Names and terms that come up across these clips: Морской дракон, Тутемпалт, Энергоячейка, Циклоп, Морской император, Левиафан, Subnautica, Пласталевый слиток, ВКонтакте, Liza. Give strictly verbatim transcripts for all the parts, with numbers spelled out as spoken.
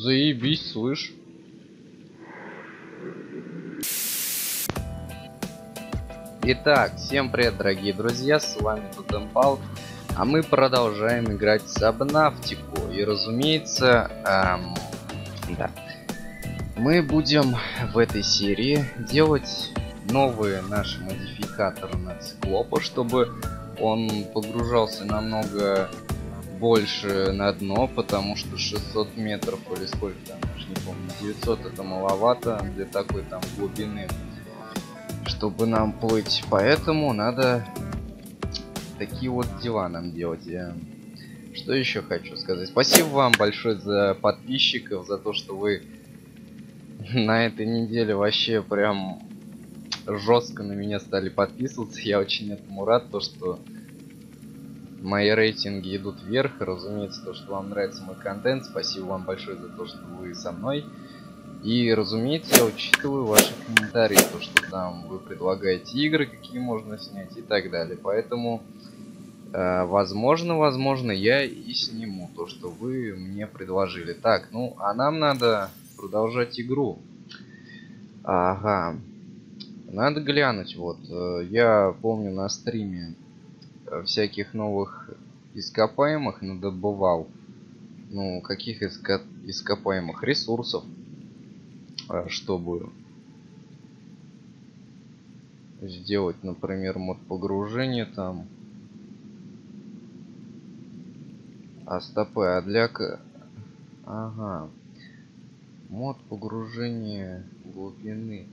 Заебись, слышь. Итак, всем привет, дорогие друзья, с вами Тутемпалт, а мы продолжаем играть в Subnautica. И разумеется, эм, да, мы будем в этой серии делать новые наши модификаторы на Циклопа, чтобы он погружался намного больше на дно, потому что шестьсот метров или сколько там, я не помню, девятьсот это маловато для такой там глубины, чтобы нам плыть, поэтому надо такие вот дела нам делать. Я... Что еще хочу сказать? Спасибо вам большое за подписчиков, за то, что вы на этой неделе вообще прям жестко на меня стали подписываться. Я очень этому рад, то что мои рейтинги идут вверх. Разумеется, то, что вам нравится мой контент. Спасибо вам большое за то, что вы со мной. И, разумеется, я учитываю ваши комментарии, то, что там вы предлагаете игры, какие можно снять и так далее. Поэтому, э, возможно, возможно, я и сниму то, что вы мне предложили. Так, ну, а нам надо продолжать игру. Ага. Надо глянуть, вот. Я помню, на стриме всяких новых ископаемых надобывал. Ну, каких иско... ископаемых ресурсов, чтобы сделать, например, мод погружения там. А стопы, а для... Ага. Мод погружения глубины.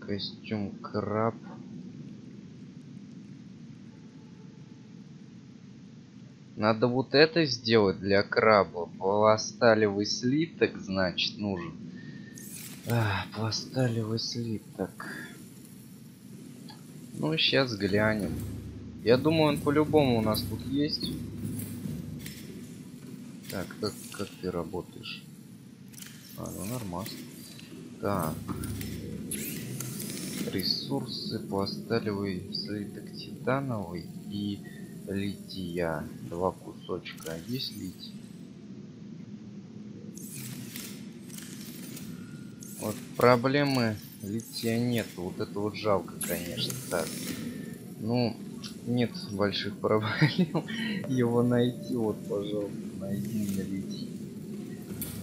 Костюм краб. Надо вот это сделать для краба. Пласталевый слиток, значит, нужен. А, пласталевый слиток. Ну, сейчас глянем. Я думаю, он по-любому у нас тут есть. Так, как, как ты работаешь? А, ну нормально. Так. Ресурсы, пласталевый слиток титановый и лития. Два кусочка. Есть литий? Вот проблемы лития нет. Вот это вот жалко, конечно. Так. Ну, нет больших проблем его найти. Вот, пожалуйста, найди мне литий.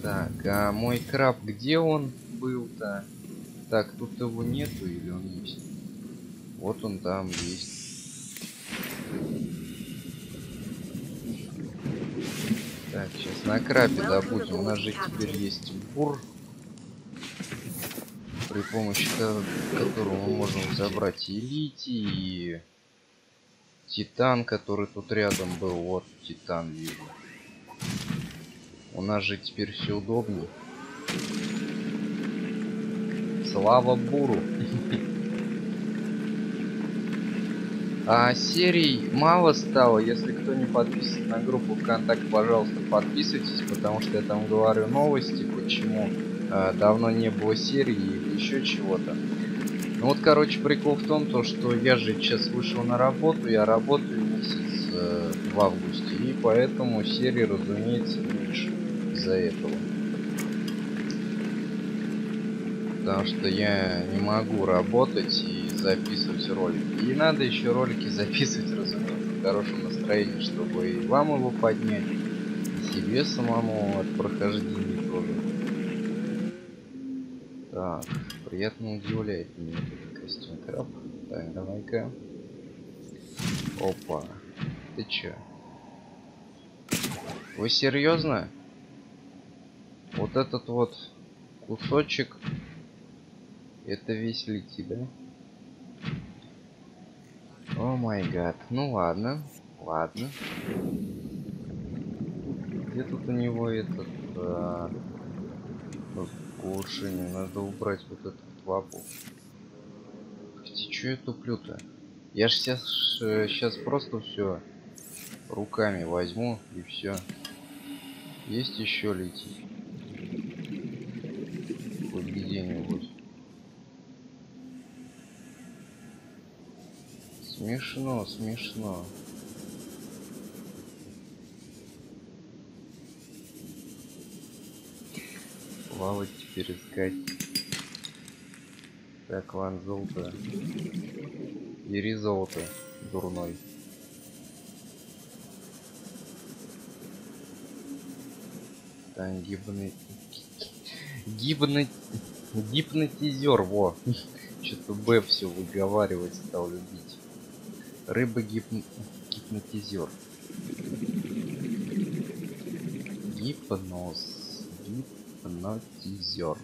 Так, а мой краб, где он был-то? Так, тут его нету или он есть? Вот он там есть. Так, сейчас на крабе добудем. У нас же теперь есть бур, при помощи которого мы можем забрать и литий, и титан, который тут рядом был. Вот титан вижу. У нас же теперь все удобно. Слава буру. А серий мало стало. Если кто не подписан на группу ВКонтакте, пожалуйста, подписывайтесь, потому что я там говорю новости, почему э, давно не было серии или еще чего-то. Ну вот, короче, прикол в том, то, что я же сейчас вышел на работу, я работаю месяц э, в августе, и поэтому серии, разумеется, меньше из-за этого. Потому что я не могу работать и записывать ролики. И надо еще ролики записывать, разумеется, в хорошем настроении, чтобы и вам его поднять, и себе самому от прохождения тоже. Так, приятно удивляет меня этот костюм краб. Так, давай-ка. Опа. Ты че? Вы серьезно? Вот этот вот кусочек. Это весь летит, да? О май гад. Ну ладно. Ладно. Где тут у него этот... А... Кувшин. Надо убрать вот этот лапу. Кстати, чё я туплю-то? Я ж сейчас, сейчас просто все руками возьму и все. Есть еще летит? Вот где-нибудь. Смешно, смешно. плавать, теперь искать. Так, ван золото. Бери золото, дурной. Там гибны... Гибны... Гипнотизер, во. Что-то Б все выговаривать стал любить. Рыба гипно... гипнотизер. Гипноз. Гипнотизер.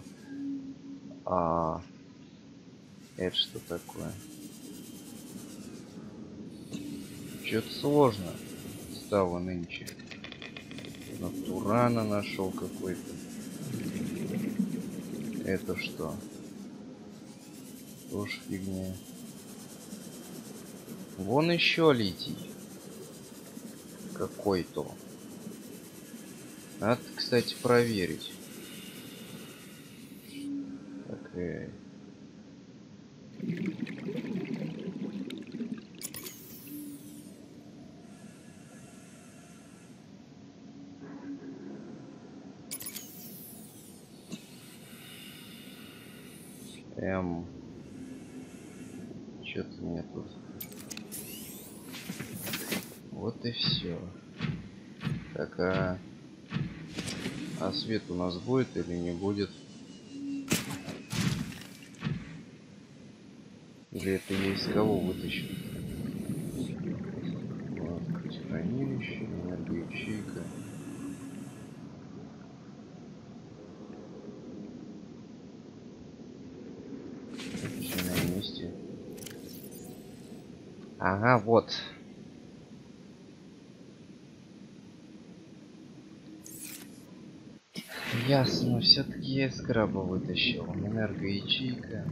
А... Это что такое? Что-то сложно стало нынче. Натурана нашел какой-то. Это что? Тоже фигня. Вон еще литий. Какой-то. Надо, кстати, проверить. Так, э -э. Эм, что-то у меня тут. Вот и все. Так, а... а свет у нас будет или не будет? Или это я из кого вытащу? Ладно, хранилище, энергоячейка. Ага, вот. Ясно, все-таки я из краба вытащил. Энергоячейка.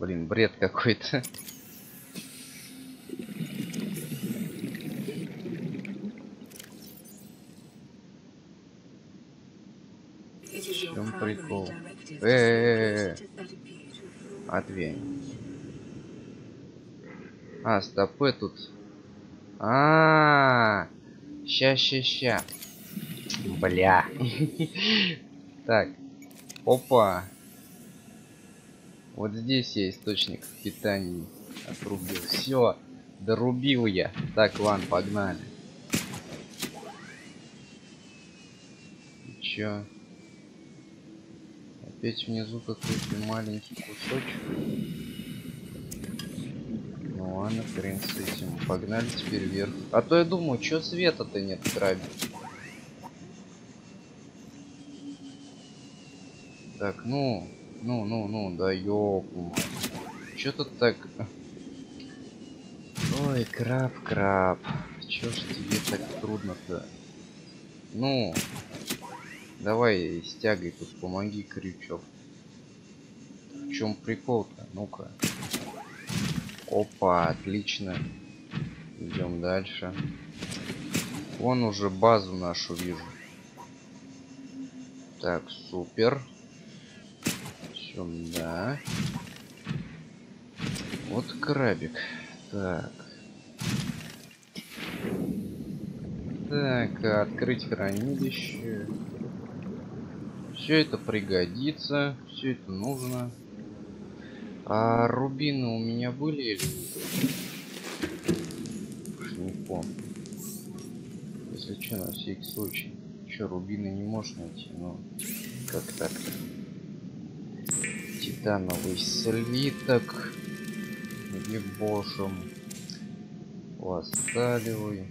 Блин, бред какой-то. Прикол. Э-э-э-э. Отвень. А, стопы тут. А-а-а. Ща-ща-ща. Бля. Так. Опа. Вот здесь я источник питания отрубил. Все. Дорубил я. Так, ладно, погнали. Че? Опять внизу какой-то маленький кусочек. Ну ладно, хрен с этим. Погнали теперь вверх. А то я думаю, чё света-то нет в крабе. Так, ну, ну, ну, ну, да ёпу. Чё тут так... Ой, краб, краб. Чё ж тебе так трудно-то? Ну... Давай стягай тут, помоги, крючок. В чем прикол-то? Ну-ка. Опа, отлично. Идем дальше. Вон уже базу нашу вижу. Так, супер. Сюда. Вот крабик. Так. Так, открыть хранилище. Все это пригодится, все это нужно. А рубины у меня были или не помню. Если что, на всякий случай. Че, рубины не можешь найти? Ну, как так? Титановый слиток. Ебошем. Пласталевый.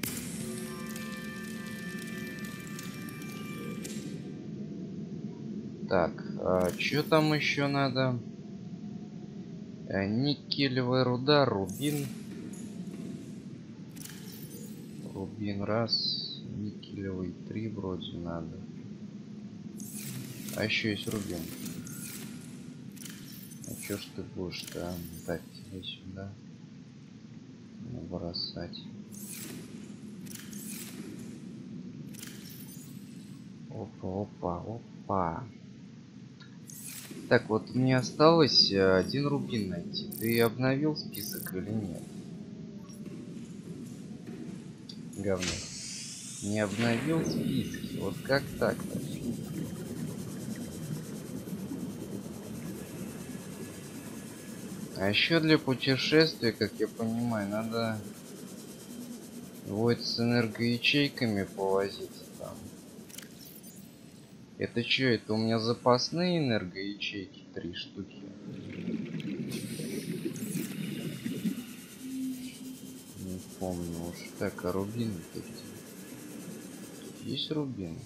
Так, а что там еще надо? Никелевая руда, рубин. Рубин раз, никелевый три вроде надо. А еще есть рубин. А что ж ты будешь там? Так, тебе сюда бросать. Опа, опа, опа. Так, вот мне осталось один рубин найти. Ты обновил список или нет? Говно. Не обновил списки. Вот как так-то? А еще для путешествия, как я понимаю, надо вот с энергоячейками повозиться там. Это что, это у меня запасные энергоячейки? Три штуки. Не помню уж. Так, а рубины-то где? Есть рубины?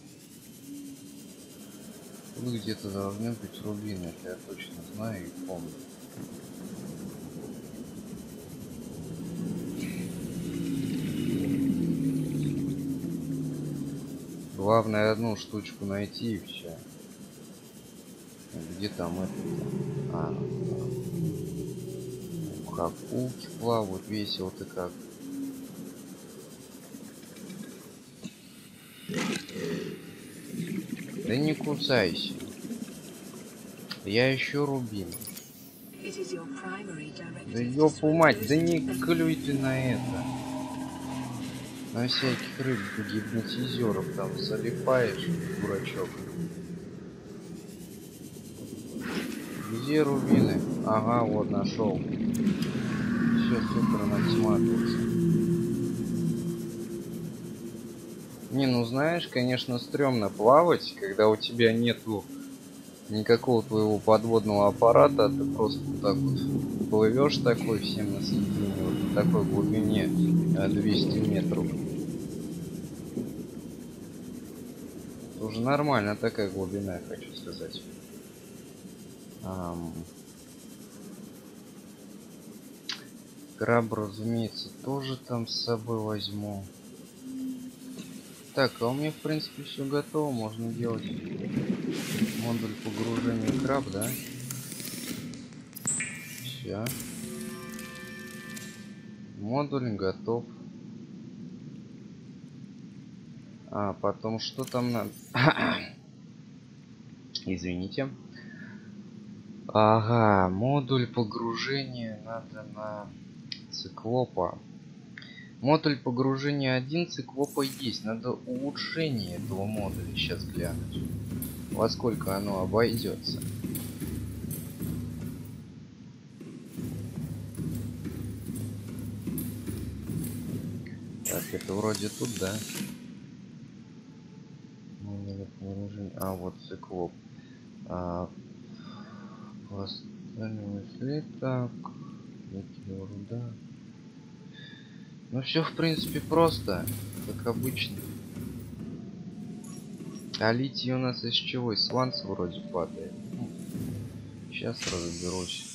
Тут где-то должны быть рубины, это я точно знаю и помню. Главное одну штучку найти и все. Где там это? А, ну, как акулки плавают, весело-то как. Да не кусайся. Я ищу рубин. Да ёпу мать, да не клюй ты на это. На всяких рыб гипнотизеров там залипаешь, дурачок. Где рубины? Ага, вот нашел. Все супер надсматривается. Не, ну знаешь, конечно, стрёмно плавать, когда у тебя нету никакого твоего подводного аппарата, а ты просто вот так вот плывешь такой всем на середине, вот на такой глубине двести метров. Уже нормально такая глубина, я хочу сказать. Ам... Краб, разумеется, тоже там с собой возьму. Так, а у меня в принципе все готово, можно делать модуль погружения краб, да? Все. Модуль готов. А потом что там надо? Извините. Ага, модуль погружения надо на циклопа. Модуль погружения один, циклопа есть. Надо улучшение этого модуля. Сейчас глянуть, во сколько оно обойдется. Так, это вроде тут, да? А, вот циклоп. А, Пласталевый слиток. Руда. Ну все в принципе просто, как обычно. А литий у нас из чего? Из сланца вроде падает. Сейчас разберусь.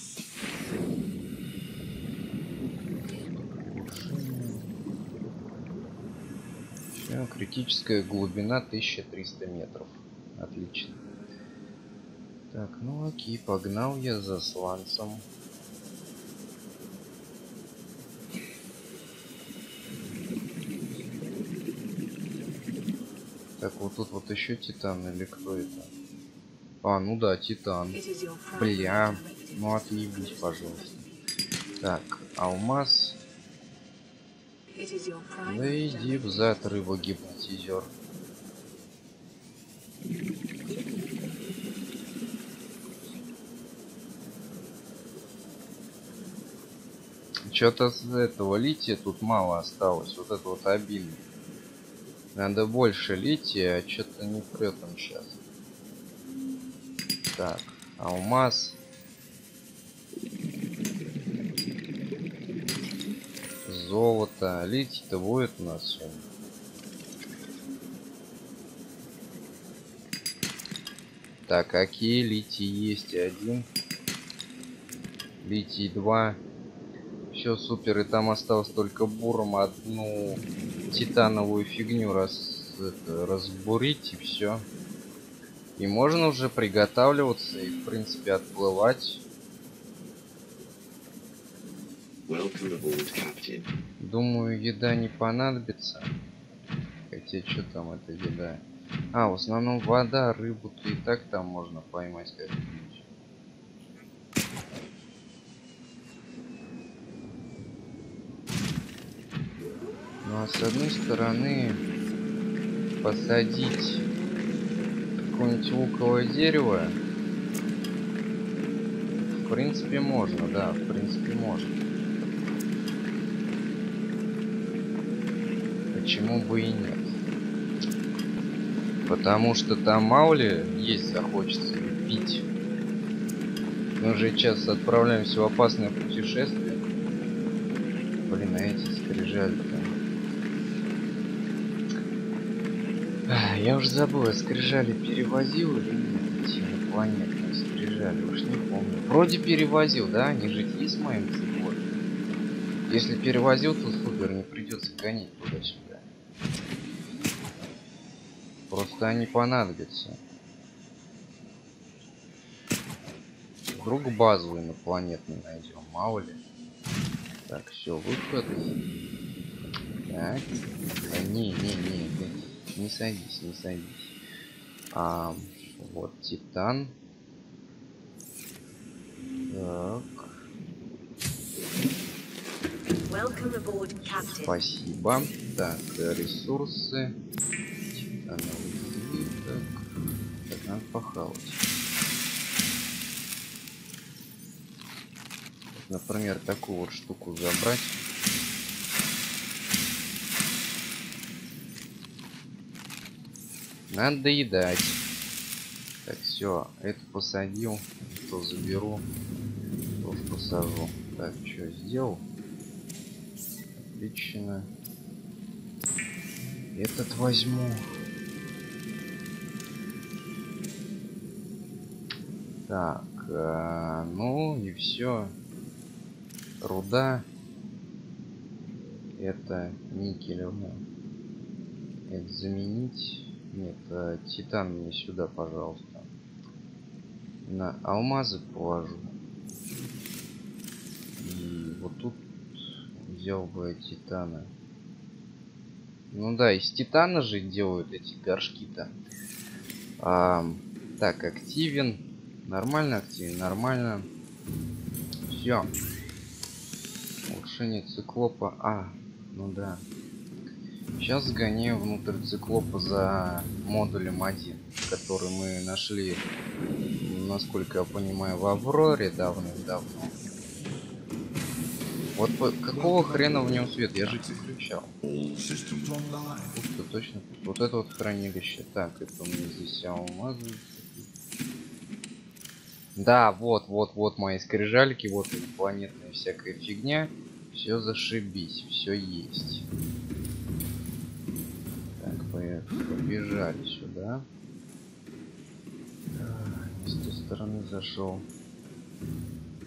Все, критическая глубина тысяча триста метров. Отлично. Так, ну окей, погнал я за сланцем. Так, вот тут вот еще титан или кто это? А, ну да, титан. Бля, ну отъебись, пожалуйста. Так, алмаз. Да иди взад, рыба гипнотизер. Что-то с этого лития тут мало осталось, вот это вот обильно. Надо больше лития, а что-то не прет он сейчас. Так, алмаз. Золото. Литий-то будет у нас сегодня. Так, какие литий есть? Один. Литий два. Все супер, и там осталось только буром одну титановую фигню раз, это, разбурить, и все. И можно уже приготавливаться и в принципе отплывать. Aboard, думаю, еда не понадобится. Хотя что там эта еда? А, в основном вода, рыбу-то и так там можно поймать как-нибудь. Но с одной стороны посадить какое-нибудь луковое дерево в принципе можно, да, в принципе можно. Почему бы и нет? Потому что там мало ли есть захочется пить. Мы же сейчас отправляемся в опасное путешествие. Блин, а эти скрижали-то. Я уже забыл, я скрижали перевозил или нет? Эти инопланетные скрижали, уж не помню. Вроде перевозил, да? Они же есть в моем циклопе. Если перевозил, то супер, не придется гонять туда-сюда. Просто они понадобятся. Вдруг базу инопланетную найдем, мало ли. Так, все, выход. Так. Да, не, не, не, не, не садись, не садись. А, вот титан. Так. Спасибо. Так, ресурсы. Титановый. Так. Так, надо похавать. Например, такую вот штуку забрать. Надо доедать. Так, все, это посадил, то заберу, тоже посажу. Так, что сделал? Отлично. Этот возьму. Так, а, ну и все. Руда, это никелевая, это заменить. Нет, титан мне сюда, пожалуйста, на алмазы положу. И вот тут взял бы титана. Ну да, из титана же делают эти горшки-то. А, так, активен, нормально активен, нормально. Все. Улучшение циклопа. А, ну да. Сейчас сгоняю внутрь циклопа за модулем один, который мы нашли, насколько я понимаю, в Авроре давным-давно. Вот какого хрена в нем свет? Я же переключал. Ух, точно. Вот это вот хранилище. Так, это у меня здесь алмазы. Да, вот, вот, вот мои скрижальки, вот планетная всякая фигня. Все зашибись, все есть. Так, побежали сюда. С той стороны зашел.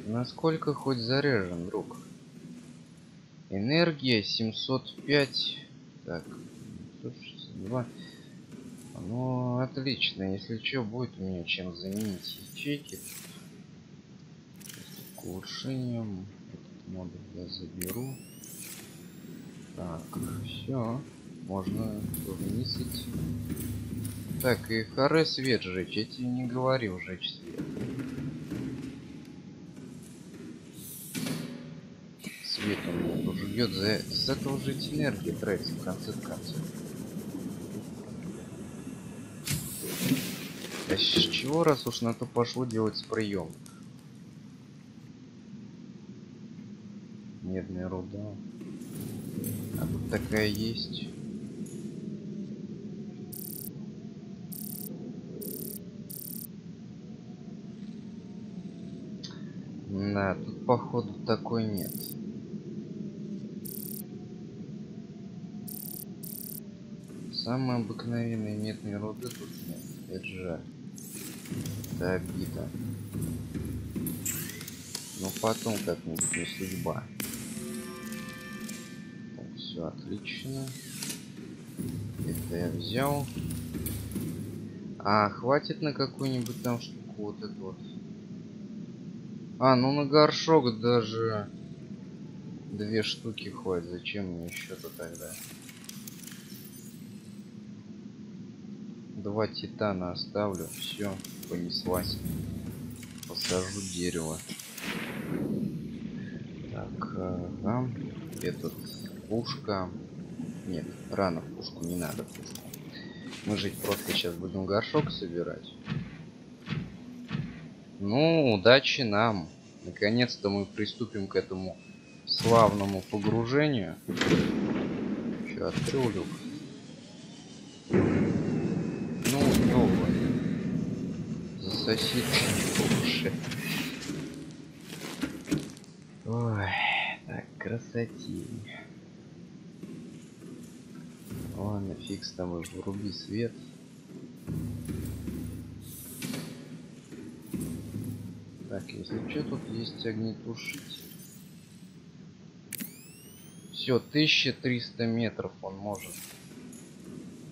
Насколько хоть заряжен, друг? Энергия семьсот пять. Так, семьсот шестьдесят два. Ну, отлично. Если что, будет у меня чем заменить ячейки. К улучшениям. Этот модуль я заберу. Так, все. Можно вниз идти. Так, и харе свет жечь. Я тебе не говорил жечь свет. Свет у меня уже ждет. За это уже энергия тратится в конце концов. А с чего, раз уж на то пошло, делать с прием? Медная руда. А тут такая есть. Да, тут походу такой нет. Самые обыкновенные медные руды тут нет. Это жаль. Это обида. Но потом как-нибудь не судьба. Так, все отлично. Это я взял. А, хватит на какую-нибудь там штуку вот эту вот. А, ну на горшок даже две штуки хватит. Зачем мне еще-то тогда? Два титана оставлю, все, понеслась. Посажу дерево. Так, ага. Этот пушка. Нет, рано в пушку не надо. Пушку. Мы жить просто сейчас будем горшок собирать. Ну, удачи нам. Наконец-то мы приступим к этому славному погружению. Че, открыл люк? Ну, ёбан. Засоси ты уши. Ой, так, красотень. Ладно, фиг с тобой, вруби свет. Так, если что, тут есть огнетушитель. Все, тысяча триста метров он может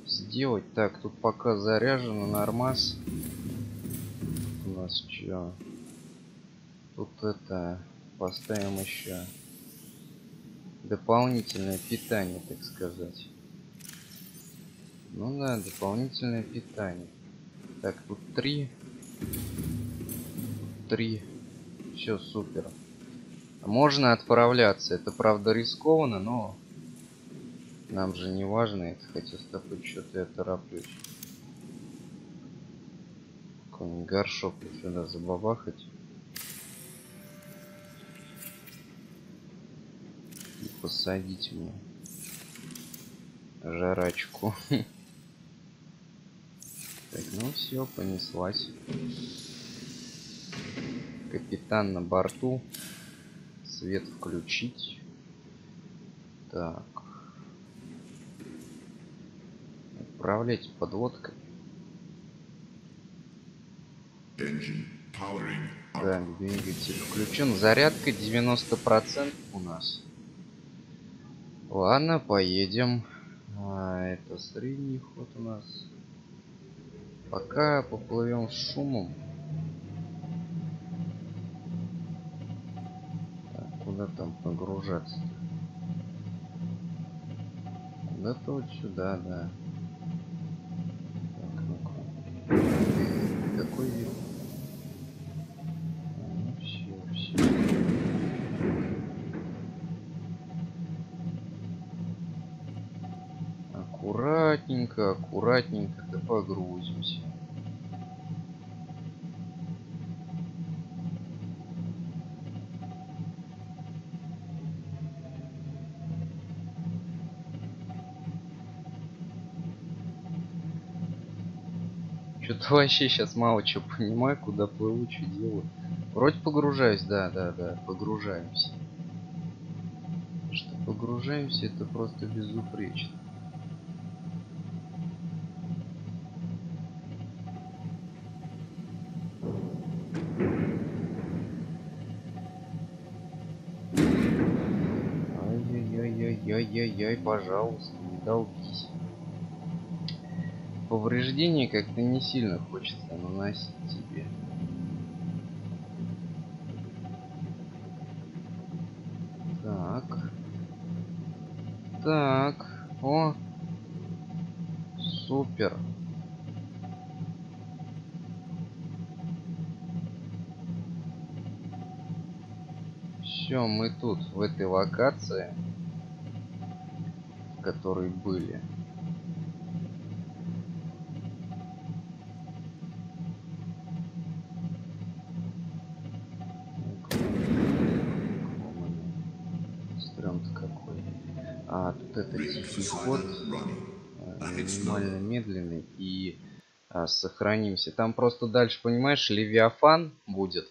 сделать. Так, тут пока заряжено, нормас. У нас что? Тут это... Поставим еще дополнительное питание, так сказать. Ну да, дополнительное питание. Так, тут три. три. Все супер. Можно отправляться. Это правда рискованно, но нам же не важно это. Хотя с тобой что-то я тороплюсь. Какой-нибудь горшок сюда забабахать. И посадить мне жарачку. Так, ну все, понеслась. Капитан на борту. Свет включить. Так. Управлять подводкой. Да, двигатель включен. Зарядка девяносто процентов у нас. Ладно, поедем. А, это средний ход у нас. Пока поплывем с шумом. Куда там погружаться? Куда-то вот сюда, да. Так, ну-ка. Какой вид? Ну, все, все. Аккуратненько, аккуратненько, да погрузимся. Что-то вообще сейчас мало чего понимаю, куда плыву, что делаю. Вроде погружаюсь, да, да, да, погружаемся. Что погружаемся, это просто безупречно. Ай-яй-яй-яй-яй-яй, пожалуйста, не долбись. Повреждение как-то не сильно хочется наносить тебе. Так. Так. О. Супер. Все, мы тут, в этой локации, в которой были. Это тихий ход, минимально медленный, и а, сохранимся. Там просто дальше, понимаешь, Левиафан будет.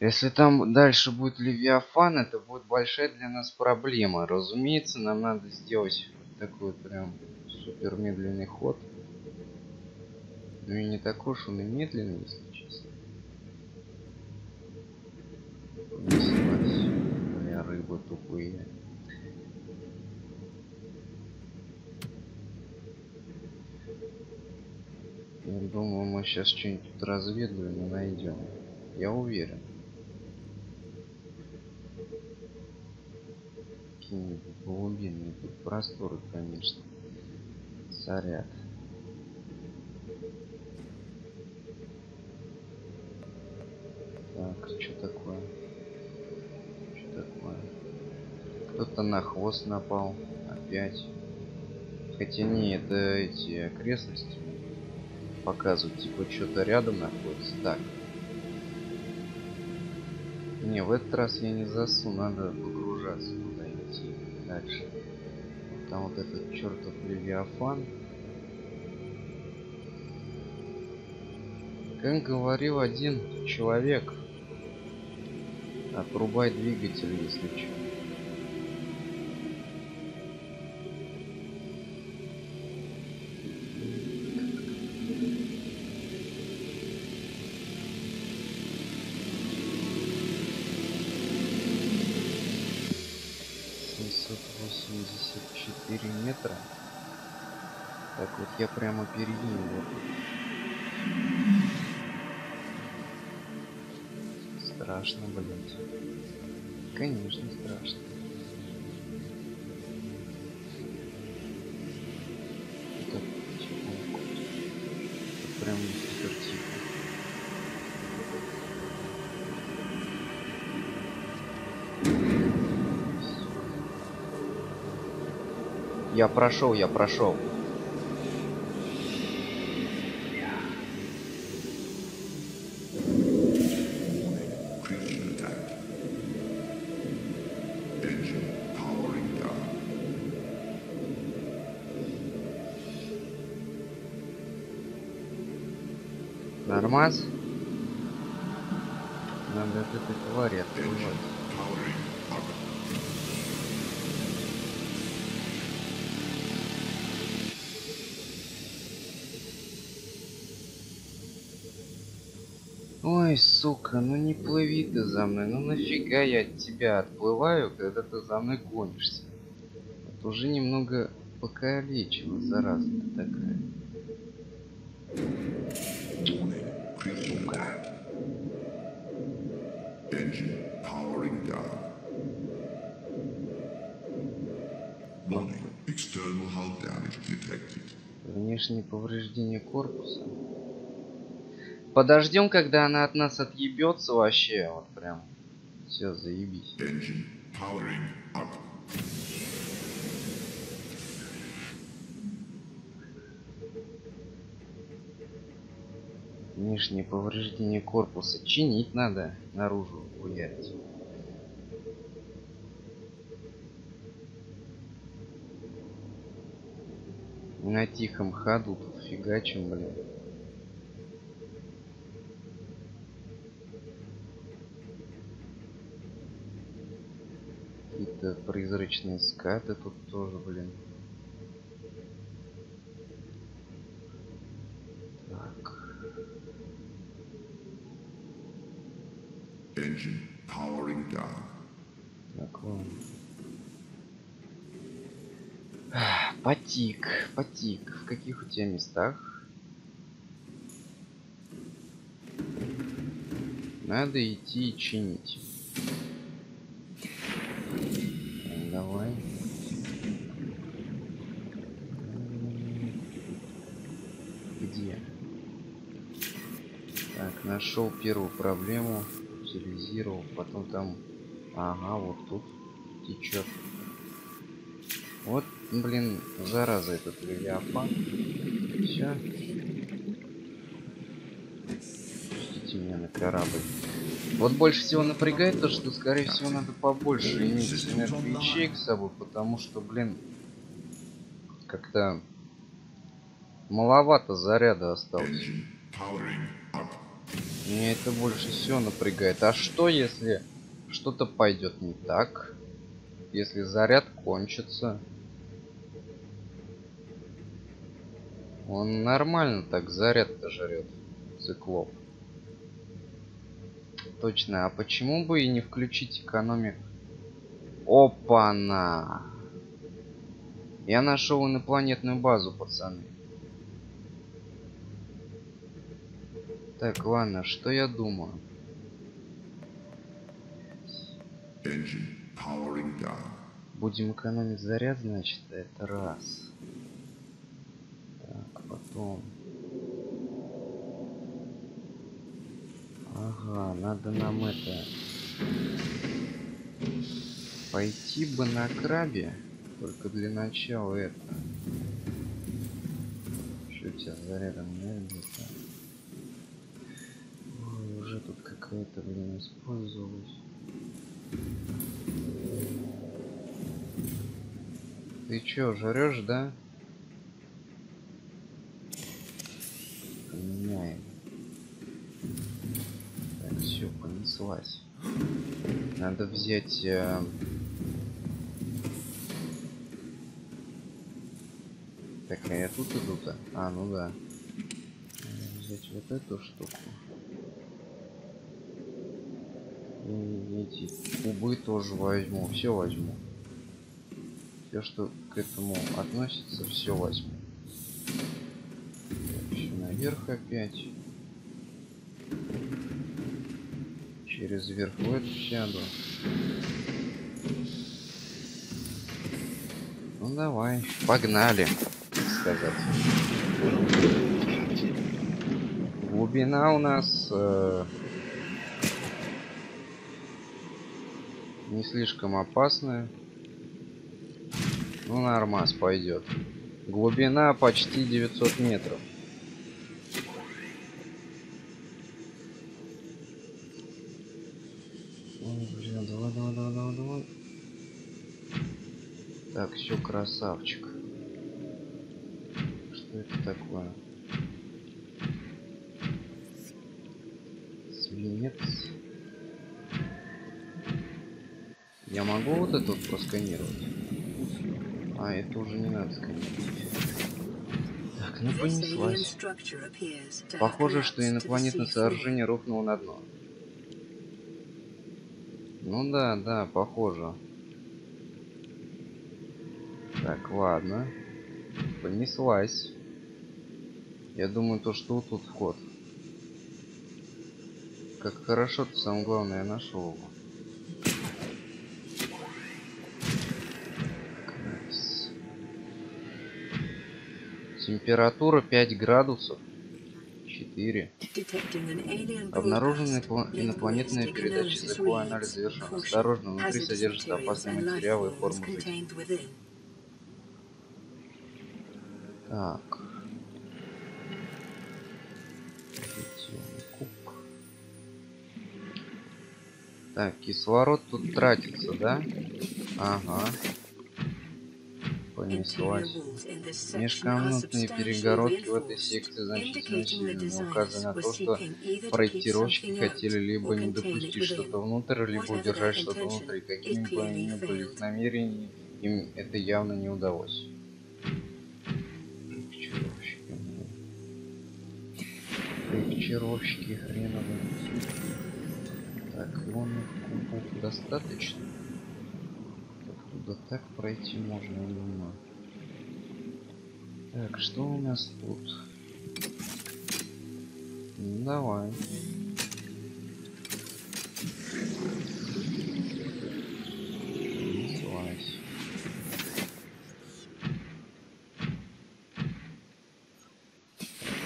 Если там дальше будет Левиафан, это будет большая для нас проблема. Разумеется, нам надо сделать вот такой вот прям супер медленный ход. Ну и не такой уж он и медленный, если честно. Бля, рыбы тупые. Думаю, мы сейчас что-нибудь тут разведаем и найдем. Я уверен. Какие-нибудь глубинные тут просторы, конечно, царят. Так, что такое? Что такое? Кто-то на хвост напал. Опять. пять. Хотя не, это эти окрестности показывают, типа что-то рядом находится. Так. Не, в этот раз я не засну, надо погружаться куда идти дальше. Там вот этот чертов Левиафан. Как говорил один человек, отрубай двигатель, если что. семьсот восемьдесят четыре метра. Так вот я прямо перед ним. Страшно, блядь. Конечно, страшно. Это прям супер тихо. Я прошел, я прошел. Нормас. Надо от этой твари отплывать. Ой, сука, ну не плыви ты за мной, ну нафига я от тебя отплываю, когда ты за мной гонишься. Вот уже немного покалечила, зараза ты такая. Внешние повреждения корпуса. Подождем, когда она от нас отъебется вообще, вот прям. Все, заебись. Внешнее повреждение корпуса чинить надо, наружу уярить. На тихом ходу тут фигачим, блин. Какие-то призрачные скаты тут тоже, блин. Так. Так, вон. Потик, потик. В каких у тебя местах? Надо идти и чинить. Давай. Где? Так, нашел первую проблему, утилизировал, потом там, ага, вот тут течет. Вот, блин, зараза этот Левиафан. Все. Пустите меня на корабль. Вот больше всего напрягает то, что, скорее всего, надо побольше иметь энергоячеек с собой, потому что, блин, как-то маловато заряда осталось. Меня это больше всего напрягает. А что, если что-то пойдет не так? Если заряд кончится? Он нормально так заряд-то жрет, циклоп. Точно, а почему бы и не включить экономику? Опа-на! Я нашел инопланетную базу, пацаны. Так, ладно, что я думаю? Будем экономить заряд, значит, это раз. Так, потом... Ага, надо нам это... Пойти бы на крабе Только для начала это. Что у тебя с зарядом энергии-то? Ой, уже тут какая-то, блин, использовалась. Ты чё, жрёшь, да? Поменяем. Так, всё, понеслась. Надо взять... Э... Так, а я тут иду-то? А, ну да. Надо взять вот эту штуку. И эти кубы тоже возьму. Все возьму. Все, что к этому относится, все возьму. Еще наверх опять. Через верх в эту сяду. Ну давай, погнали, так сказать. Глубина у нас э, не слишком опасная. Ну, нормас пойдет. Глубина почти девятьсот метров. Ой, блин, давай, давай, давай, давай, давай. Так, все, красавчик. Что это такое? Свинец. Я могу вот это вот просканировать? А, это уже не надо сканировать. Так, ну понеслась. Похоже, что инопланетное сооружение рухнуло на дно. Ну да, да, похоже. Так, ладно. Понеслась. Я думаю, то, что вот тут вход. Как хорошо, то самое главное, я нашел его. Температура пять градусов. четыре. Обнаружена инопланетная передача. Цифровой анализ завершен. Осторожно, внутри содержатся опасные материалы и формы жизни. Так. Так, кислород тут тратится, да? Ага. Понеслась. Межкомнатные перегородки в этой секции значительно сильными, указывая на то, что проектировщики хотели либо не допустить что-то внутрь, либо удержать что-то внутри. Какими бы они ни были их намерения, им это явно не удалось. Проектировщики, проектировщики хреновы. Так, ионных кубов достаточно. Да так пройти можно, я думаю. Так, что у нас тут? Ну, давай. Понеслась.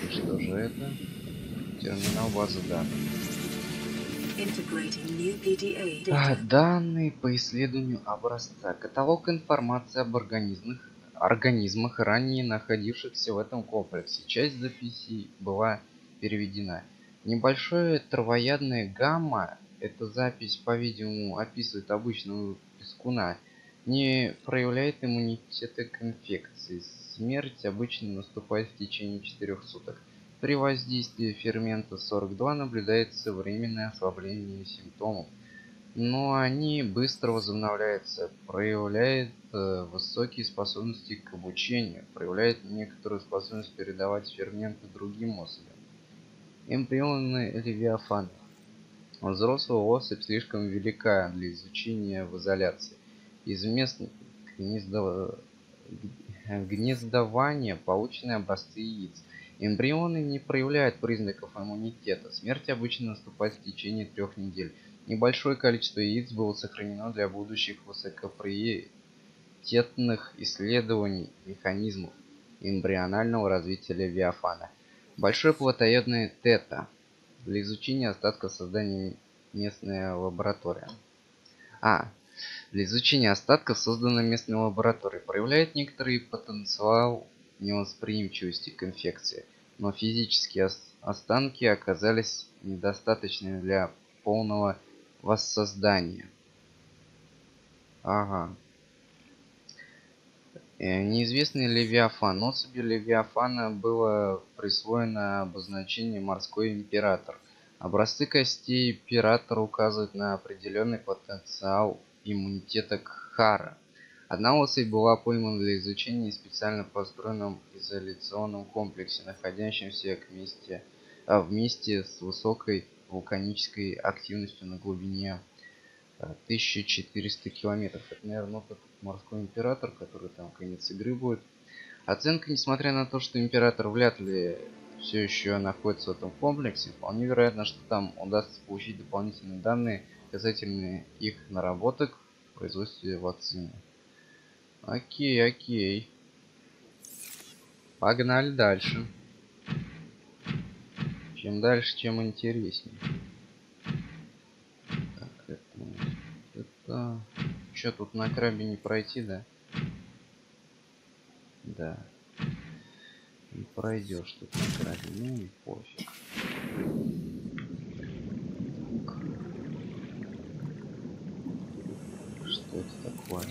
И что же это? Терминал базы данных. А, данные по исследованию образца. Каталог информации об организмах, организмах, ранее находившихся в этом комплексе. Часть записей была переведена. Небольшое травоядное гамма, эта запись, по-видимому, описывает обычного пескуна, не проявляет иммунитета к инфекции. Смерть обычно наступает в течение четырёх суток. При воздействии фермента сорок два наблюдается временное ослабление симптомов, но они быстро возобновляются, проявляет э, высокие способности к обучению, проявляет некоторую способность передавать ферменты другим особям. Эмбрионы левиафана. Взрослая особь слишком велика для изучения в изоляции. Из мест гнездо... гнездования получены образцы яиц. Эмбрионы не проявляют признаков иммунитета. Смерть обычно наступает в течение трех недель. Небольшое количество яиц было сохранено для будущих высокоприоритетных исследований механизмов эмбрионального развития левиафана. Большое плотоядное тета для изучения остатков создания местная лаборатория. А, Для изучения остатков создана местная лаборатория, проявляет некоторый потенциал невосприимчивости к инфекции, но физические останки оказались недостаточными для полного воссоздания. Ага. Неизвестный Левиафан. Особи Левиафана было присвоено обозначение «Морской император». Образцы костей пиратора указывают на определенный потенциал иммунитета к Хара. Одна особь была поймана для изучения в специально построенном изоляционном комплексе, находящемся к месте, а вместе с высокой вулканической активностью на глубине тысячи четырёхсот километров. Это, наверное, этот морской император, который там конец игры будет. Оценка, несмотря на то, что император вряд ли все еще находится в этом комплексе, вполне вероятно, что там удастся получить дополнительные данные, касательно их наработок в производстве вакцины. Окей, окей. Погнали дальше. Чем дальше, чем интереснее. Так, это... это... Чё, тут на крабе не пройти, да? Да. Не пройдешь тут на крабе. Ну и пофиг. Так. Что это такое?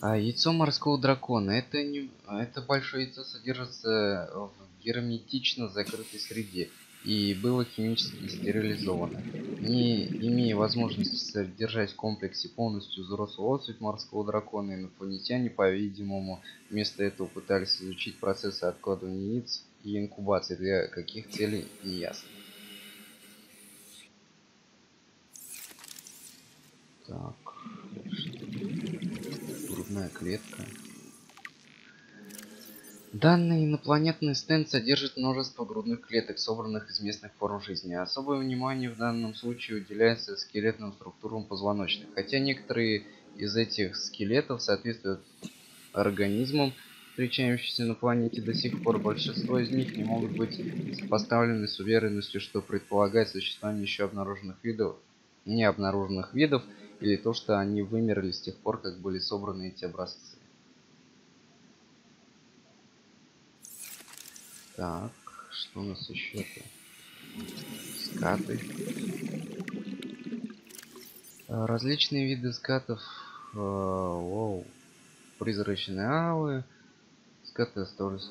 А, яйцо морского дракона. Это не, это большое яйцо содержится в герметично закрытой среде и было химически стерилизовано. Не имея возможности содержать в комплексе полностью взрослую особь морского дракона, инопланетяне, по-видимому, вместо этого пытались изучить процессы откладывания яиц и инкубации, для каких целей не ясно. Так. Клетка. Данный инопланетный стенд содержит множество грудных клеток, собранных из местных форм жизни. Особое внимание в данном случае уделяется скелетным структурам позвоночных, хотя некоторые из этих скелетов соответствуют организмам, встречающимся на планете до сих пор. Большинство из них не могут быть сопоставлены с уверенностью, что предполагает существование еще обнаруженных видов, не обнаруженных видов, или то, что они вымерли с тех пор, как были собраны эти образцы. Так, что у нас еще-то? Скаты. Различные виды скатов. Воу. Призрачные алы. Скаты остались.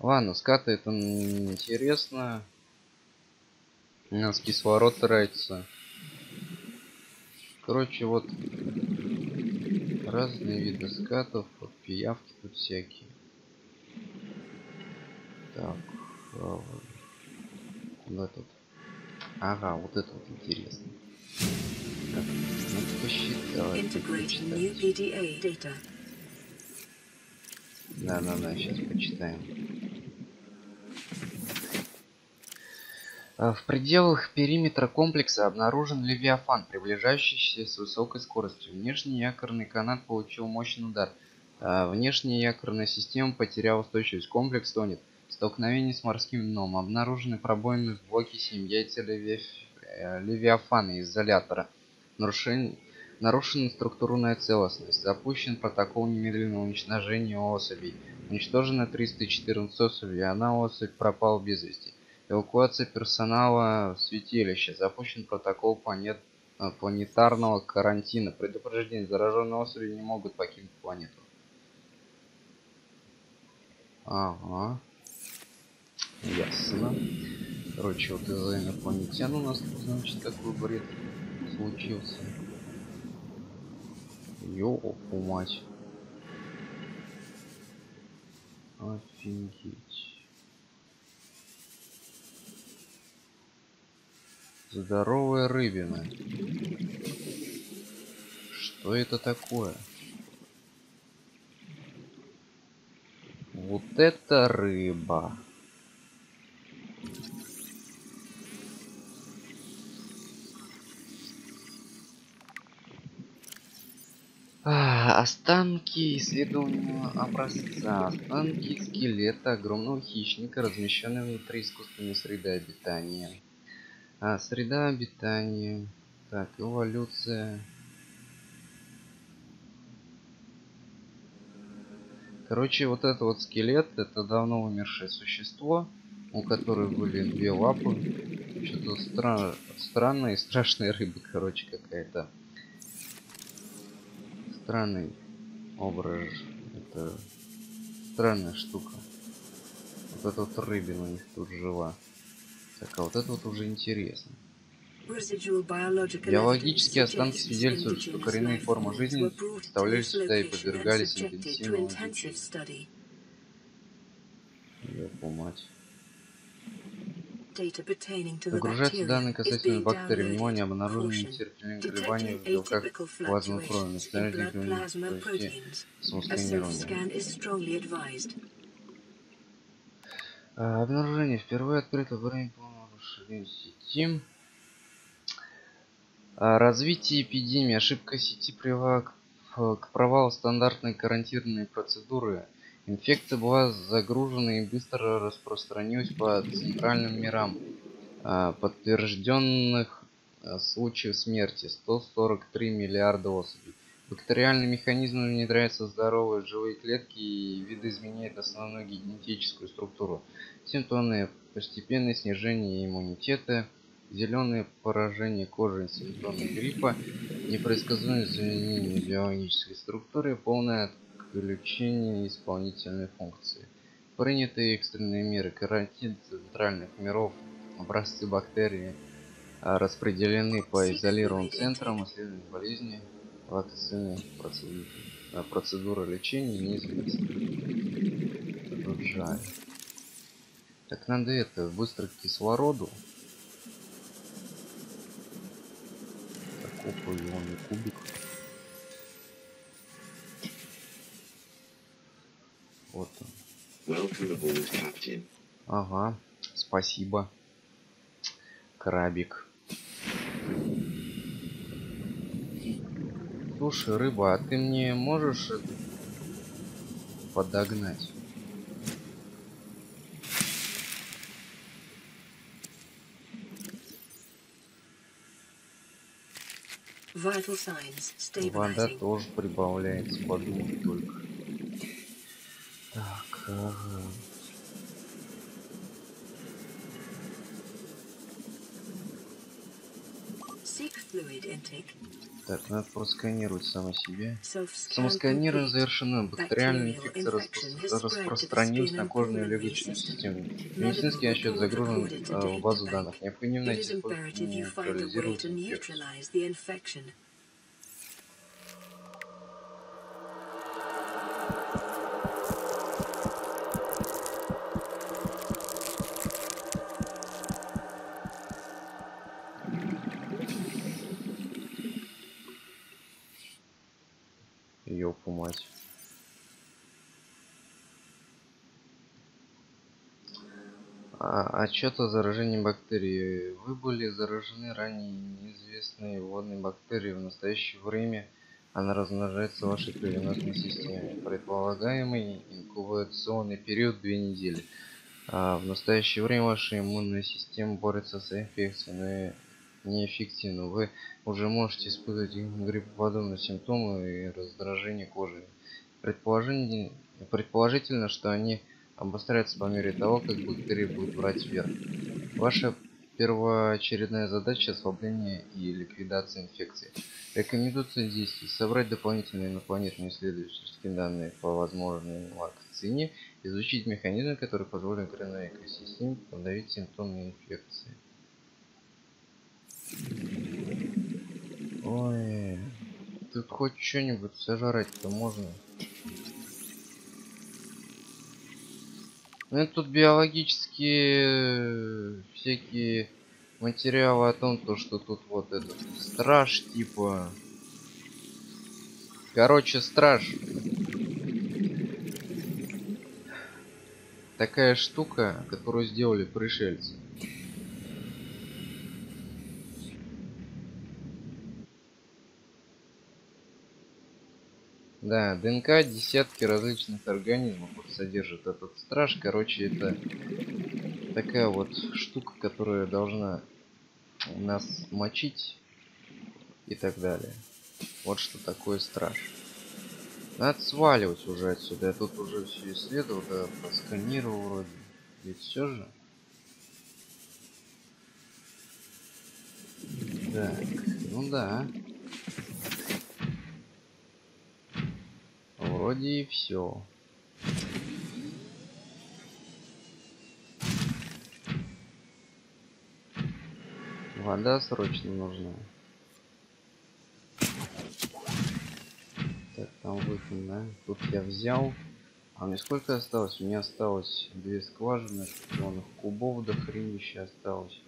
Ладно, скаты это неинтересно. У нас кислород тратится. Короче, вот разные виды скатов, вот пиявки тут всякие. Так, куда тут? Ага, вот это вот интересно. Так, надо посчитать. Да, да, да, сейчас почитаем. В пределах периметра комплекса обнаружен Левиафан, приближающийся с высокой скоростью. Внешний якорный канат получил мощный удар. Внешняя якорная система потеряла устойчивость. Комплекс тонет. Столкновение с морским дном. Обнаружены пробоины в блоке семь яйца Левиаф... Левиафана изолятора. Нарушен... Нарушена структурная целостность. Запущен протокол немедленного уничтожения особей. Уничтожено триста четырнадцать особей. Одна особь пропала без вести. Эвакуация персонала в святилище. Запущен протокол планет... планетарного карантина. Предупреждение. Зараженные особи не могут покинуть планету. Ага. Ясно. Короче, вот из-за инопланетян у нас, значит, такой бред случился. Ёпу мать. Офигеть. Здоровая рыбина. Что это такое? Вот это рыба. А, останки исследованного образца. Останки скелета огромного хищника, размещенные внутри искусственной среды обитания. А, среда обитания. Так, эволюция. Короче, вот это вот скелет, это давно умершее существо, у которой были две лапы. Что-то стра... странная и страшная рыба, короче, какая-то. Странный образ. Это странная штука. Вот эта вот рыбина у них тут жила. Так, а вот это вот уже интересно. Биологические останки свидетельствуют, что коренные формы жизни вставлялись сюда и подвергались интенсивному изучению. Загружаются данные касательно бактерий. Внимание, обнаружены нетерпельные колебания в белках плазмы крови. Настоятельно рекомендуется провести самосканирование. Обнаружение впервые открыто во время полного расширения сети. Развитие эпидемии. Ошибка сети привела к, к провалу стандартной карантинной процедуры. Инфекция была загружена и быстро распространилась по центральным мирам. Подтвержденных случаев смерти сто сорок три миллиарда особей. Бактериальный механизм внедряется в здоровые живые клетки и видоизменяет основную генетическую структуру. Симптомы: постепенное снижение иммунитета, зеленые поражения кожи, симптомы гриппа, непредсказуемые изменения биологической структуры, полное отключение исполнительной функции. Принятые экстренные меры: карантин центральных миров, образцы бактерий распределены по изолированным центрам, исследования болезни, вакцины, процедуры, процедура лечения неизвестна. Так, надо это, быстро к кислороду. Опа, кубик. Вот он. Ага, спасибо. Крабик. Слушай, рыба, а ты мне можешь подогнать? Вода тоже прибавляется, подумай только. Так, ага. Так, надо просканировать само себе. Самосканирование завершено. Бактериальная инфекция распро распространилась на кожную и легочную систему. Медицинский отчет загружен э, в базу данных. Необходимо найти способ нейтрализировать инфекцию. Отчет о заражении бактерий. Вы были заражены ранее неизвестной водной бактерией. В настоящее время она размножается в вашей кровеносной системе. Предполагаемый инкубационный период две недели. А в настоящее время ваша иммунная система борется с инфекцией, но неэффективно. Вы уже можете испытывать гриппоподобные симптомы и раздражение кожи. Предположительно, что они обостряется по мере того, как бактерии будут брать вверх. Ваша первоочередная задача — ослабление и ликвидация инфекции. Рекомендуется действий: собрать дополнительные инопланетные исследовательские данные по возможной вакцине, изучить механизмы, которые позволят коренной экосистеме подавить симптомы инфекции. Ой, тут хоть что-нибудь сожрать-то можно. Ну, это тут биологические всякие материалы о том, то, что тут вот этот страж, типа... Короче, страж. Такая штука, которую сделали пришельцы. Да, ДНК десятки различных организмов вот содержит этот страж. Короче, это такая вот штука, которая должна нас мочить и так далее. Вот что такое страж. Надо сваливать уже отсюда. Я тут уже все исследовал, да, посканировал вроде. Ведь все же. Да. Ну да. Вроде и все. Вода срочно нужна. Так, там выход, да? Тут я взял. А мне сколько осталось? У меня осталось две скважины, миллионов кубов до хренища осталось.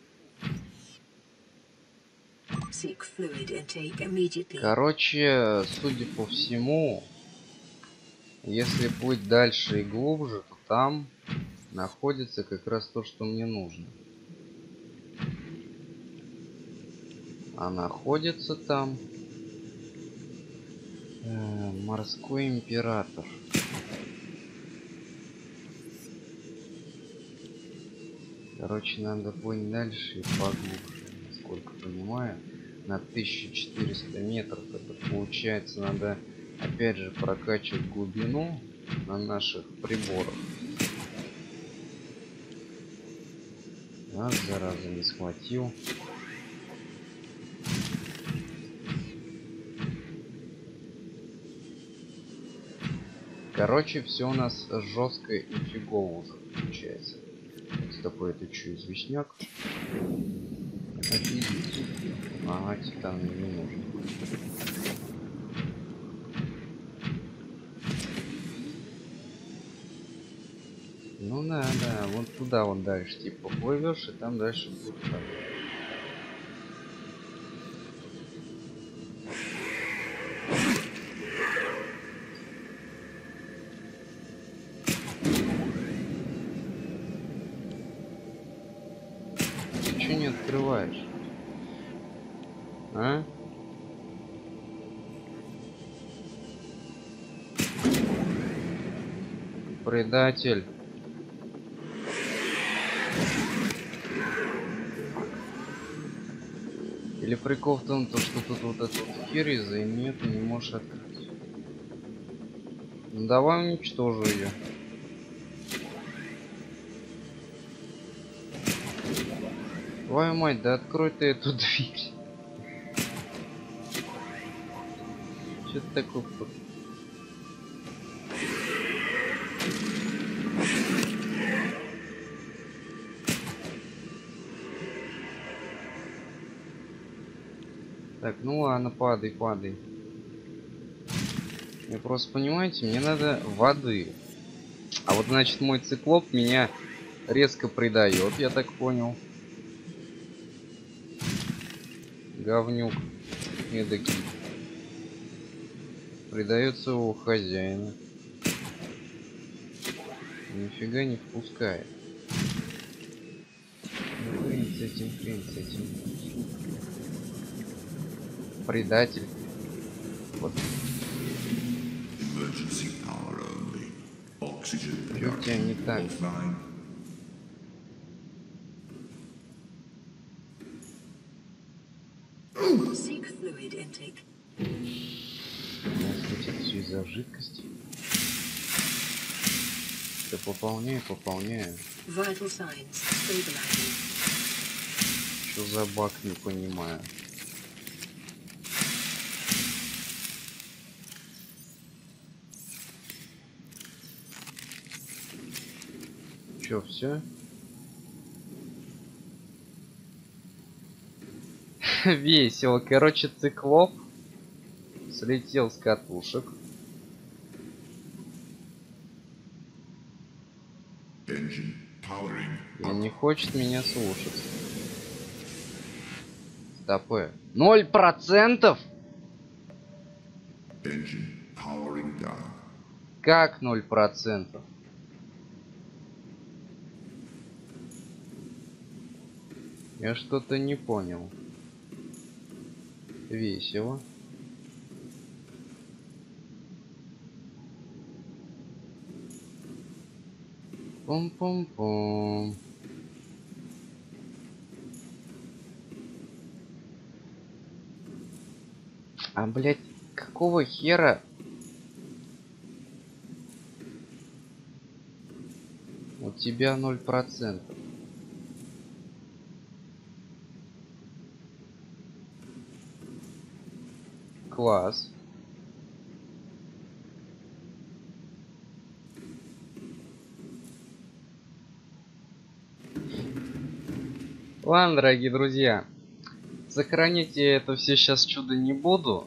Короче, судя по всему, если плыть дальше и глубже, то там находится как раз то, что мне нужно. А находится там э, Морской император. Короче, надо плыть дальше и поглубже, насколько понимаю. На тысячу четыреста метров это получается. Надо опять же прокачивать глубину на наших приборах. А, зараза, не схватил. Короче, все у нас жестко и фигово уже получается. Вот такой это чё, известняк? Ага, титан мне не нужен. Ну да, да, вот туда вот дальше типа плывешь, и там дальше будет там. Предатель. Или прикол в том, что тут вот этот хер из-за нее ты не можешь открыть. Ну давай уничтожу ее. Твою мать, да открой ты эту дверь. Что ты такое? Так, ну ладно, падай, падай. Вы просто понимаете, мне надо воды. А вот значит мой циклоп меня резко предает, я так понял. Говнюк эдакий. Предает своего хозяина. Нифига не впускает. Хрен с этим, хрен с этим. Предатель. Вот. Чё у тебя не так? Все из-за жидкости. Да пополняю, пополняю. Что за баг, не понимаю. Чё, все? Весело. Короче, циклоп слетел с катушек. И не хочет меня слушать. Стопы. Ноль процентов? Как ноль процентов? Я что-то не понял. Весело. Пум-пум-пум. А, блядь, какого хера? У тебя ноль процентов. Класс. Ладно, дорогие друзья, сохранить я это все сейчас чудо не буду,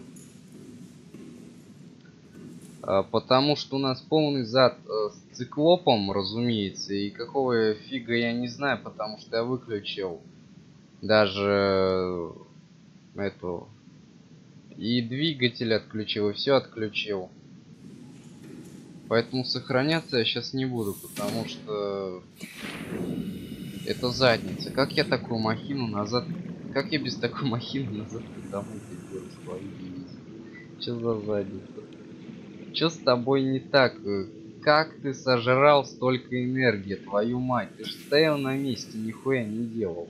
потому что у нас полный зад с циклопом, разумеется, и какого фига я не знаю, потому что я выключил даже эту, и двигатель отключил, и все отключил, поэтому сохраняться я сейчас не буду, потому что это задница. Как я такую махину назад, как я без такой махины назад домой приберу свою дивизию? Че за задница? Че с тобой не так? Как ты сожрал столько энергии, твою мать? Ты же стоял на месте, нихуя не делал.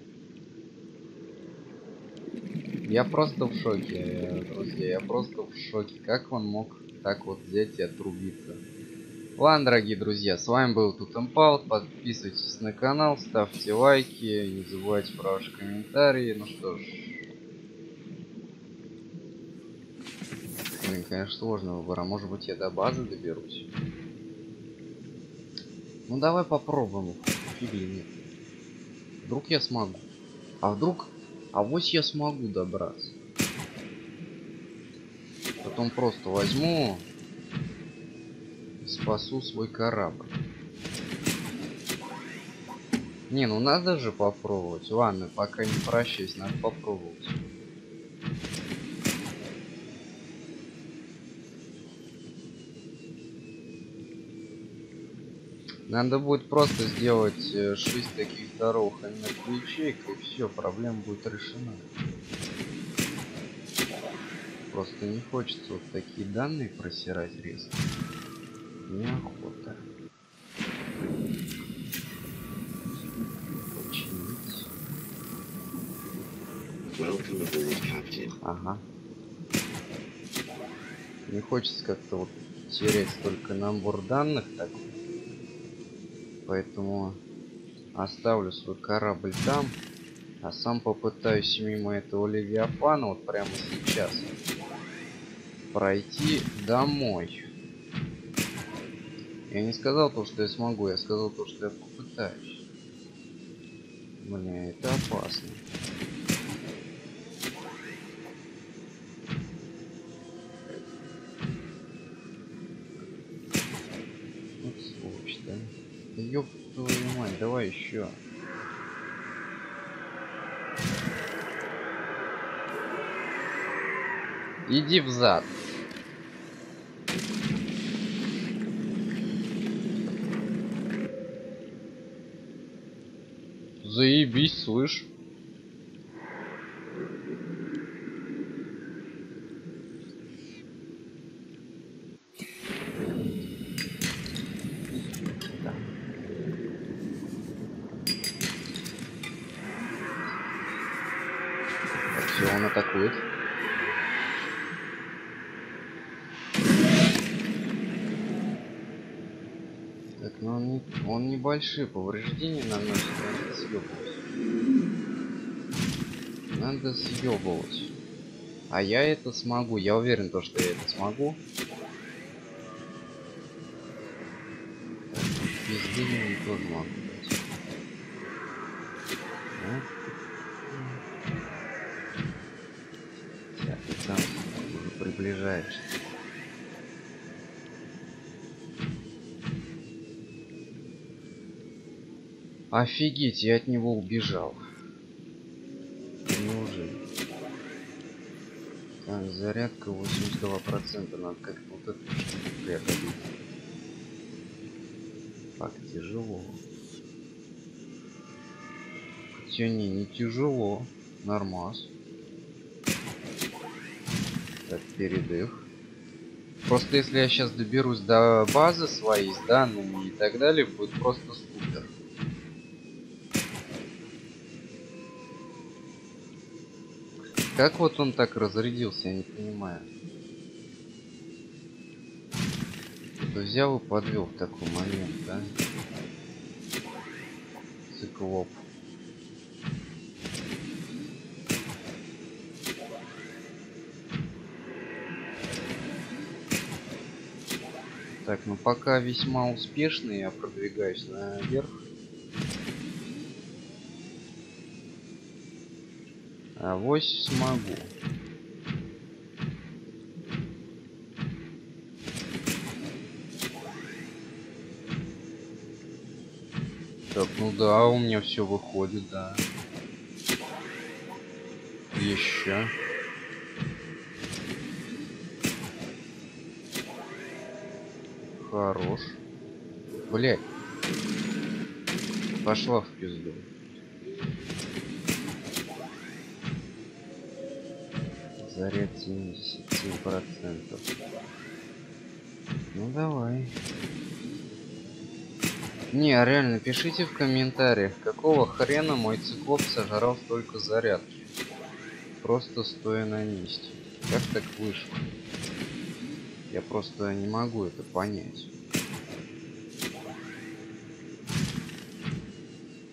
Я просто в шоке, друзья, я просто в шоке. Как он мог так вот взять и отрубиться? Ладно, дорогие друзья, с вами был Тутемпалт. Подписывайтесь на канал, ставьте лайки, не забывайте про ваши комментарии. Ну что ж. Блин, конечно, сложный выбор. А может быть, я до базы доберусь? Ну давай попробуем. Фигли нет. Вдруг я смогу. А вдруг... Авось я смогу добраться. Потом просто возьму... Спасу свой корабль. Не, ну надо же попробовать. Ладно, пока не прощаюсь, надо попробовать. Надо будет просто сделать шесть таких здоровых энергоячеек, и все, проблема будет решена. Просто не хочется вот такие данные просирать резко. Неохота. Ага. Не хочется как-то вот терять столько набор данных такой. Поэтому оставлю свой корабль там, а сам попытаюсь мимо этого Левиафана вот прямо сейчас пройти домой. Я не сказал то, что я смогу, я сказал то, что я попытаюсь. Блин, это опасно. Вот сволочь, да? Да ёб твою мать, давай еще. Иди взад. Заебись, слышь. Да. Так, все, он атакует. Так, но он, не, он небольшие повреждения наносит, надо съебывать. Надо съебывать. А я это смогу, я уверен, то, что я это смогу. Так, пизды не тоже могу дать. Да? Так, ты сам уже приближаешься. Офигеть, я от него убежал. Неужели? Так, зарядка восемьдесят два процента. Надо как-то вот эту штуку приобрести. Так, тяжело. Хотя не, не тяжело. Нормас. Так, передых. Просто если я сейчас доберусь до базы своей, с данными и так далее, будет просто супер. Как вот он так разрядился, я не понимаю. Взял и подвел в такой момент, да? Циклоп. Так, ну пока весьма успешно я продвигаюсь наверх. Авось смогу. Так, ну да, у меня все выходит, да. Еще. Хорош. Блять. Пошла в пизду. Заряд семьдесят семь процентов. Ну давай. Не, реально, пишите в комментариях, какого хрена мой циклоп сожрал столько зарядки. Просто стоя на месте. Как так вышло? Я просто не могу это понять.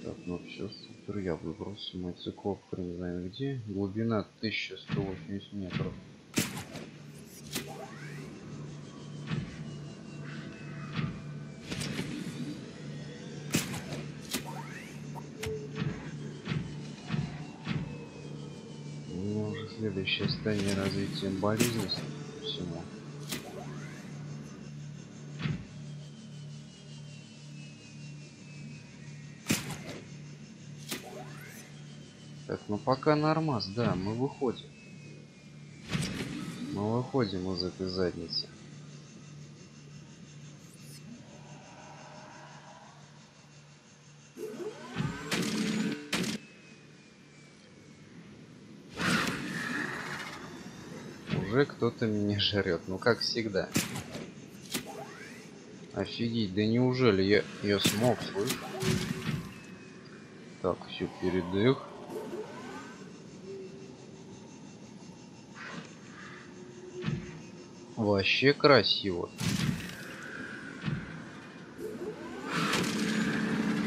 Так, ну все, супер, я выбрался. Мой циклоп хрен знает где. Глубина тысяча сто восемьдесят метров. У меня уже следующее стадия развития болезни по всему. Так, ну пока нормас, да, мы выходим. Мы выходим из этой задницы. Уже кто-то меня жрет, ну как всегда. Офигеть, да неужели я, я смог, слышь? Так, все, передых. Вообще красиво.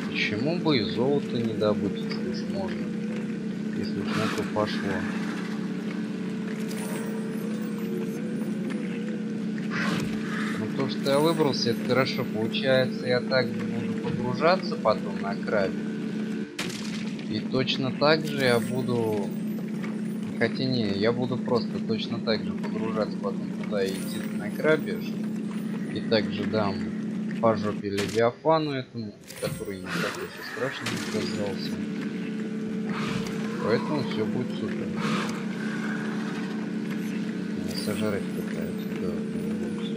Почему бы и золото не добыть, если уж можно? Если уж на то пошло. Ну то, что я выбрался, это хорошо получается. Я так буду погружаться потом на крабе. И точно так же я буду... Хотя не, я буду просто точно так же погружаться потом туда и идти на крабе. И также дам по жопе Левиафану этому, который не такой уж и страшный оказался. Поэтому все будет супер. Не сожрать пытаются, да, все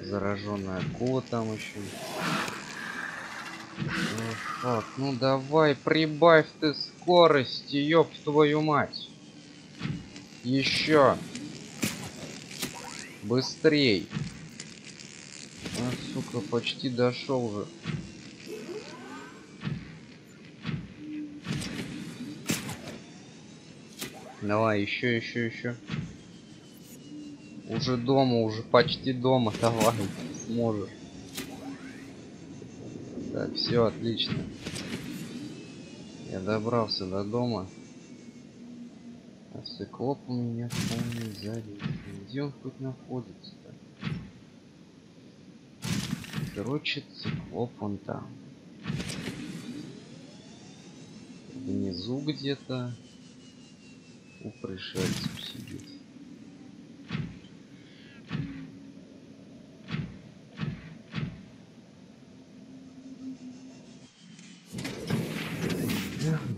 в зараженная акула там еще. О, так, ну давай, прибавь ты скорость, ёб твою мать. Еще быстрей. А, сука, почти дошел же. Давай, еще, еще, еще. Уже дома, уже почти дома, давай, сможешь. Так, все отлично. Я добрался до дома. А циклоп у меня вполне сзади. Где он хоть находится-то? Короче, циклоп он там. Внизу где-то у пришельцев сидит.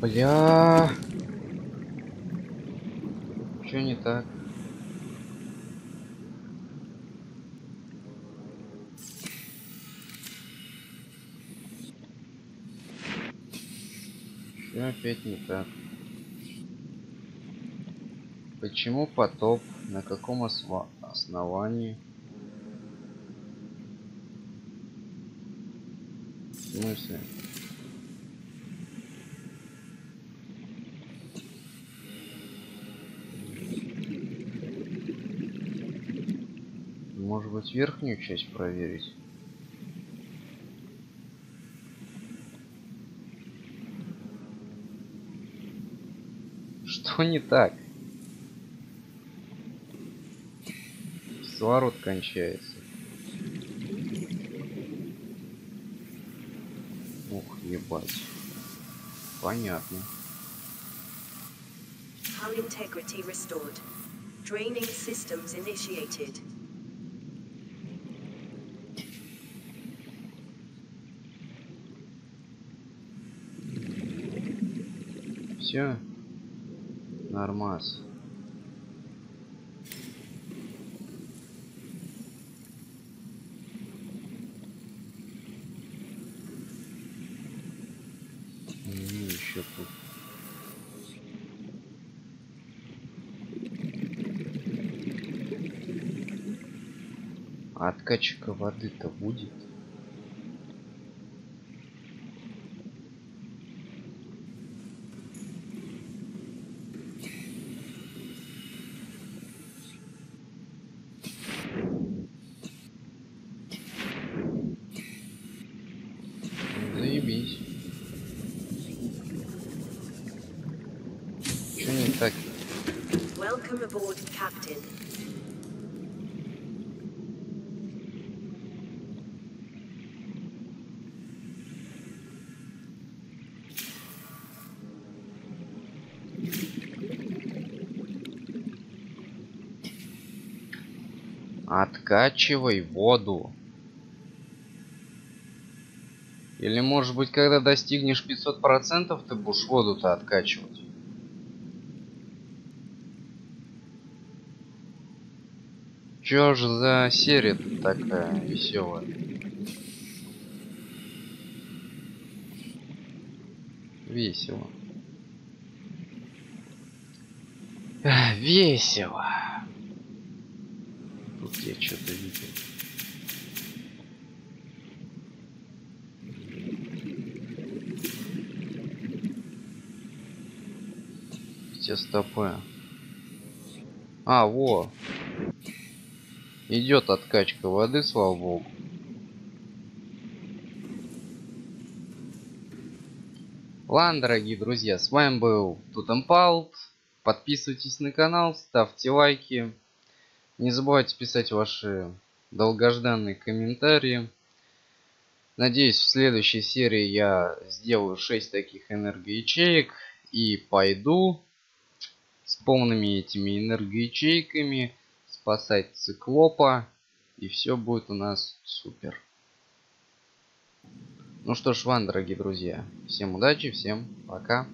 Бля, чё не так? Все опять не так. Почему потоп? На каком осва- основании? В смысле? Может быть, верхнюю часть проверить? Что не так? Кислород кончается. Ух, ебать. Понятно. Hull integrity restored. Draining systems initiated. Все. Нормас. Еще тут. А откачка воды-то будет? Откачивай воду. Или, может быть, когда достигнешь пятьсот процентов, ты будешь воду-то откачивать. Чё же за серия такая веселая? Весело. Весело. Тут я что-то видел. Где стопы? А, во. Идет откачка воды, слава богу. Ладно, дорогие друзья, с вами был Тутемпалт. Подписывайтесь на канал, ставьте лайки. Не забывайте писать ваши долгожданные комментарии. Надеюсь, в следующей серии я сделаю шесть таких энергоячеек и пойду с полными этими энергоячейками спасать циклопа, и все будет у нас супер. Ну что ж, вам, дорогие друзья, всем удачи, всем пока.